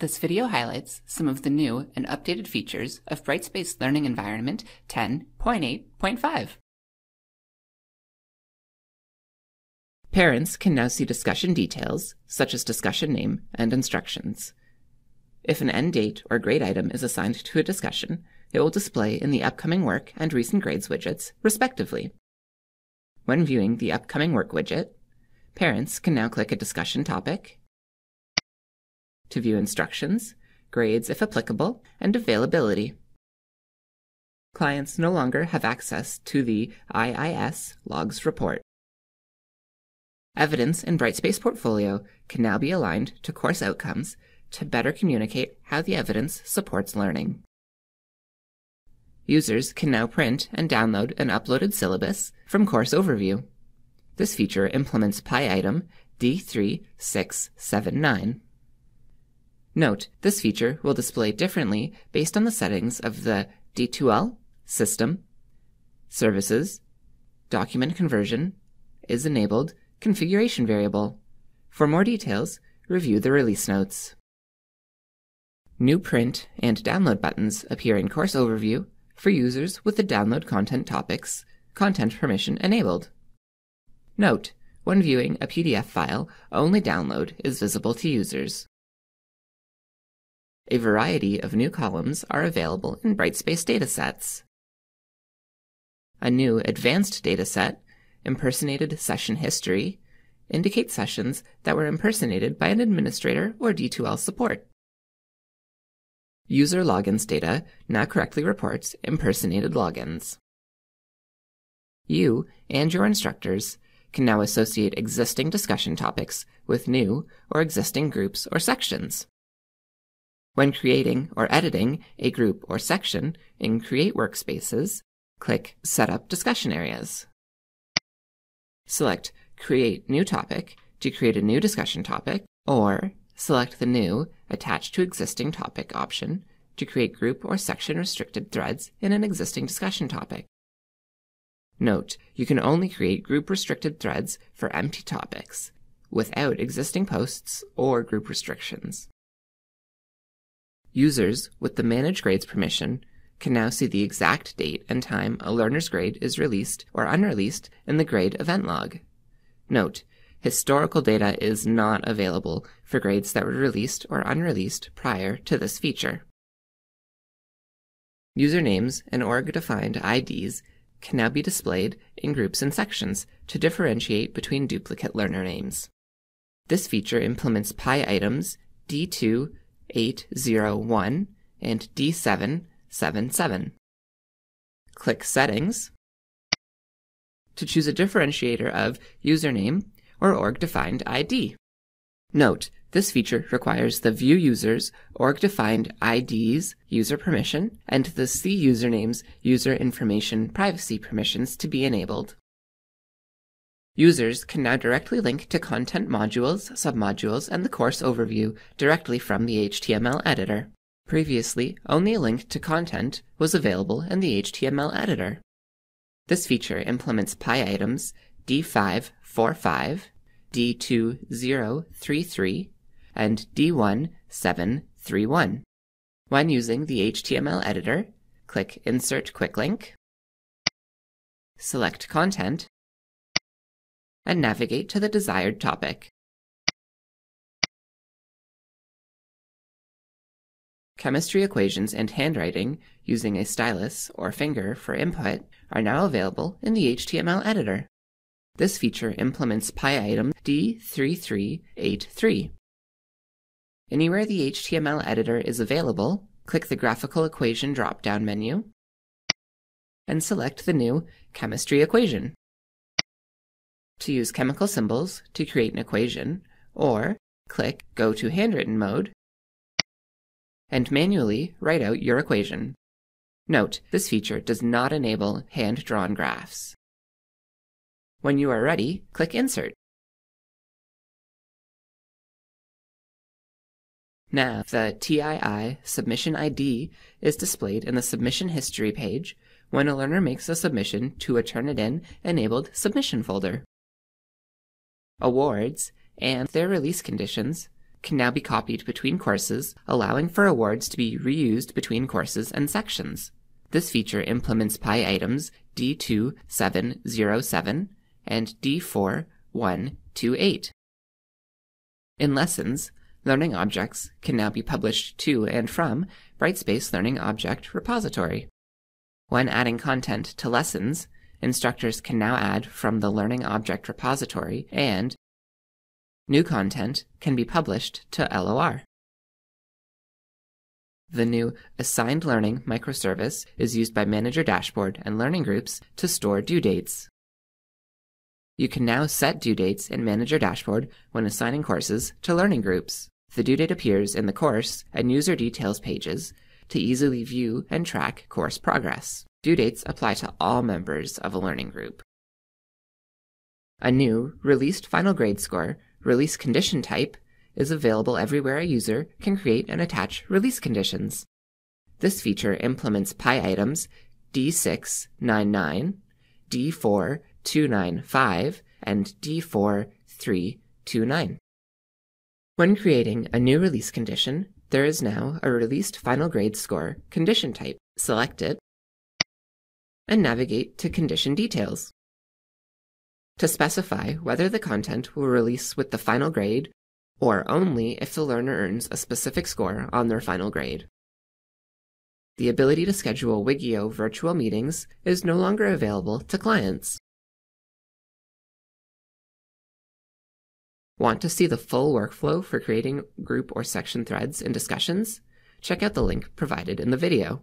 This video highlights some of the new and updated features of Brightspace Learning Environment 10.8.5. Parents can now see discussion details, such as discussion name and instructions. If an end date or grade item is assigned to a discussion, it will display in the Upcoming Work and Recent Grades widgets, respectively. When viewing the Upcoming Work widget, parents can now click a discussion topic to view instructions, grades if applicable, and availability. Clients no longer have access to the IIS Logs Report. Evidence in Brightspace Portfolio can now be aligned to course outcomes to better communicate how the evidence supports learning. Users can now print and download an uploaded syllabus from Course Overview. This feature implements PI item D3679. Note, this feature will display differently based on the settings of the D2L System, Services, Document Conversion, Is Enabled, Configuration variable. For more details, review the release notes. New print and download buttons appear in Course Overview for users with the Download Content Topics content permission enabled. Note, when viewing a PDF file, only download is visible to users. A variety of new columns are available in Brightspace datasets. A new advanced dataset, Impersonated Session History, indicates sessions that were impersonated by an administrator or D2L support. User logins data now correctly reports impersonated logins. You and your instructors can now associate existing discussion topics with new or existing groups or sections. When creating or editing a group or section in Create Workspaces, click Set up Discussion Areas. Select Create New Topic to create a new discussion topic, or select the New Attached to Existing Topic option to create group or section restricted threads in an existing discussion topic. Note, you can only create group restricted threads for empty topics without existing posts or group restrictions. Users with the Manage Grades permission can now see the exact date and time a learner's grade is released or unreleased in the Grade Event Log. Note, historical data is not available for grades that were released or unreleased prior to this feature. Usernames and org-defined IDs can now be displayed in groups and sections to differentiate between duplicate learner names. This feature implements PI items D2801 and D777. Click Settings to choose a differentiator of Username or Org-Defined ID. Note, this feature requires the View Users, Org-Defined IDs, User Permission, and the See Usernames, User Information Privacy permissions to be enabled. Users can now directly link to content modules, submodules, and the course overview directly from the HTML editor. Previously, only a link to content was available in the HTML editor. This feature implements PI items D545, D2033, and D1731. When using the HTML editor, click Insert Quick Link, select Content, and navigate to the desired topic. Chemistry equations and handwriting using a stylus or finger for input are now available in the HTML editor. This feature implements PI item D3383. Anywhere the HTML editor is available, click the graphical equation drop-down menu and select the new chemistry equation. To use chemical symbols to create an equation, or click Go to Handwritten Mode and manually write out your equation. Note, this feature does not enable hand-drawn graphs. When you are ready, click Insert. Now, the TII Submission ID is displayed in the Submission History page when a learner makes a submission to a Turnitin-enabled submission folder. Awards and their release conditions can now be copied between courses, allowing for awards to be reused between courses and sections. This feature implements PI items D2707 and D4128. In lessons, learning objects can now be published to and from Brightspace Learning Object Repository. When adding content to lessons, instructors can now add from the Learning Object Repository, and new content can be published to LOR. The new Assigned Learning microservice is used by Manager Dashboard and Learning Groups to store due dates. You can now set due dates in Manager Dashboard when assigning courses to Learning Groups. The due date appears in the course and user details pages to easily view and track course progress. Due dates apply to all members of a learning group. A new released final grade score, release condition type, is available everywhere a user can create and attach release conditions. This feature implements PI items D699, D4295, and D4329. When creating a new release condition, there is now a released final grade score condition type. Select it and navigate to Condition Details to specify whether the content will release with the final grade or only if the learner earns a specific score on their final grade. The ability to schedule WIGIO virtual meetings is no longer available to clients. Want to see the full workflow for creating group or section threads in discussions? Check out the link provided in the video.